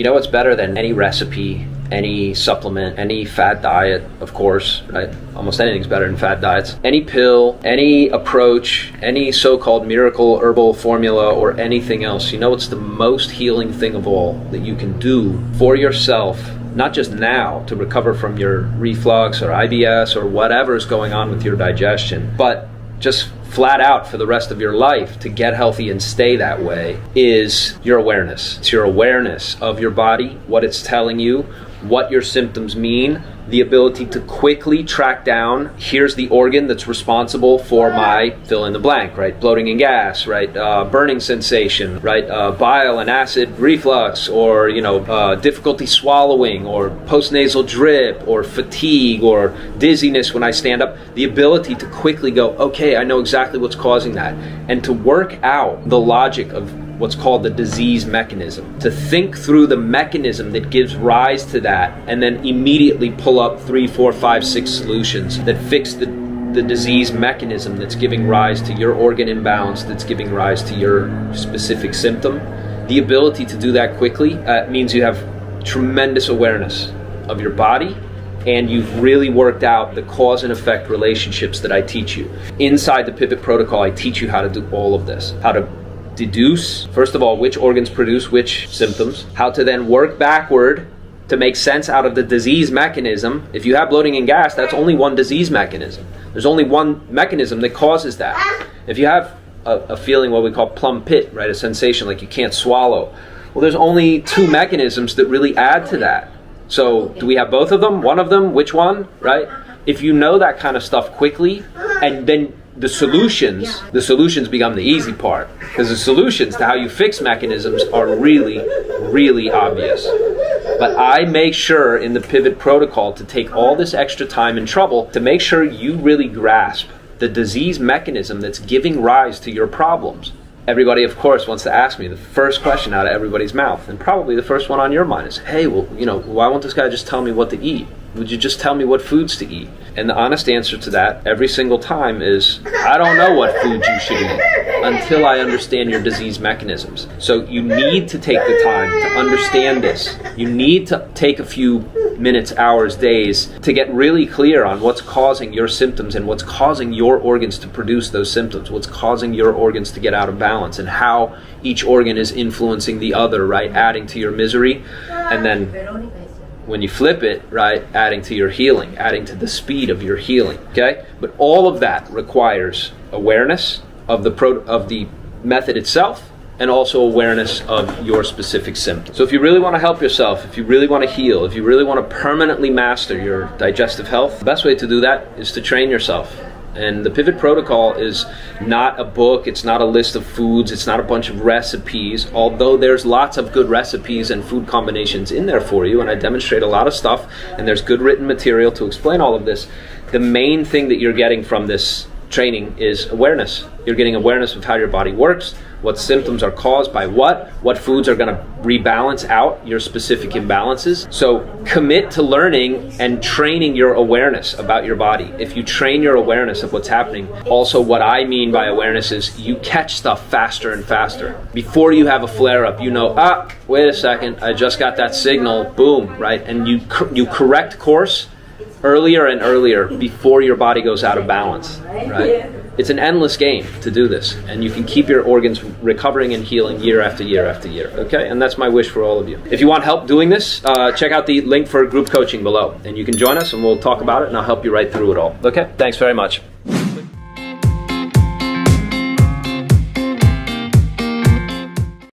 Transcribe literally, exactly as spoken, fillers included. You know what's better than any recipe, any supplement, any fad diet, of course, right? Almost anything's better than fad diets. Any pill, any approach, any so-called miracle herbal formula or anything else. You know what's the most healing thing of all that you can do for yourself, not just now to recover from your reflux or I B S or whatever is going on with your digestion, but just flat out for the rest of your life to get healthy and stay that way, is your awareness. It's your awareness of your body, what it's telling you, what your symptoms mean, the ability to quickly track down, here's the organ that's responsible for my fill in the blank, right? Bloating and gas, right? Uh, burning sensation, right? Uh, bile and acid reflux, or, you know, uh, difficulty swallowing, or postnasal drip, or fatigue, or dizziness when I stand up. The ability to quickly go, okay, I know exactly what's causing that. And to work out the logic of what's called the disease mechanism, to think through the mechanism that gives rise to that, and then immediately pull up three, four, five, six solutions that fix the, the disease mechanism that's giving rise to your organ imbalance, that's giving rise to your specific symptom. The ability to do that quickly uh, means you have tremendous awareness of your body, and you've really worked out the cause and effect relationships that I teach you. Inside the PIVOT protocol, I teach you how to do all of this, how to deduce, first of all, which organs produce which symptoms, how to then work backward to make sense out of the disease mechanism. If you have bloating and gas, that's only one disease mechanism. There's only one mechanism that causes that. If you have a, a feeling, what we call plum pit, right, a sensation like you can't swallow, well, there's only two mechanisms that really add to that. So do we have both of them? One of them? Which one? Right? If you know that kind of stuff quickly, and then the solutions, the solutions become the easy part, because the solutions to how you fix mechanisms are really, really obvious. But I make sure in the PIVOT protocol to take all this extra time and trouble to make sure you really grasp the disease mechanism that's giving rise to your problems. Everybody, of course, wants to ask me the first question out of everybody's mouth, and probably the first one on your mind is, hey, well, you know, why won't this guy just tell me what to eat? Would you just tell me what foods to eat? And the honest answer to that every single time is, I don't know what food you should eat until I understand your disease mechanisms. So you need to take the time to understand this. You need to take a few minutes, hours, days to get really clear on what's causing your symptoms and what's causing your organs to produce those symptoms, what's causing your organs to get out of balance, and how each organ is influencing the other, right? Adding to your misery, and then when you flip it, right, adding to your healing, adding to the speed of your healing, okay? But all of that requires awareness of the, pro of the method itself, and also awareness of your specific symptoms. So if you really want to help yourself, if you really want to heal, if you really want to permanently master your digestive health, the best way to do that is to train yourself. And the PIVOT protocol is not a book, it's not a list of foods, it's not a bunch of recipes, although there's lots of good recipes and food combinations in there for you, and I demonstrate a lot of stuff, and there's good written material to explain all of this. The main thing that you're getting from this training is awareness. You're getting awareness of how your body works, what symptoms are caused by what, what foods are going to rebalance out your specific imbalances. So commit to learning and training your awareness about your body. If you train your awareness of what's happening, also what I mean by awareness is you catch stuff faster and faster. Before you have a flare-up, you know, ah, wait a second, I just got that signal, boom, right? And you, you correct course earlier and earlier before your body goes out of balance, right? It's an endless game to do this, and you can keep your organs recovering and healing year after year after year, okay? And that's my wish for all of you. If you want help doing this, uh, check out the link for group coaching below, and you can join us and we'll talk about it, and I'll help you right through it all, okay? Thanks very much.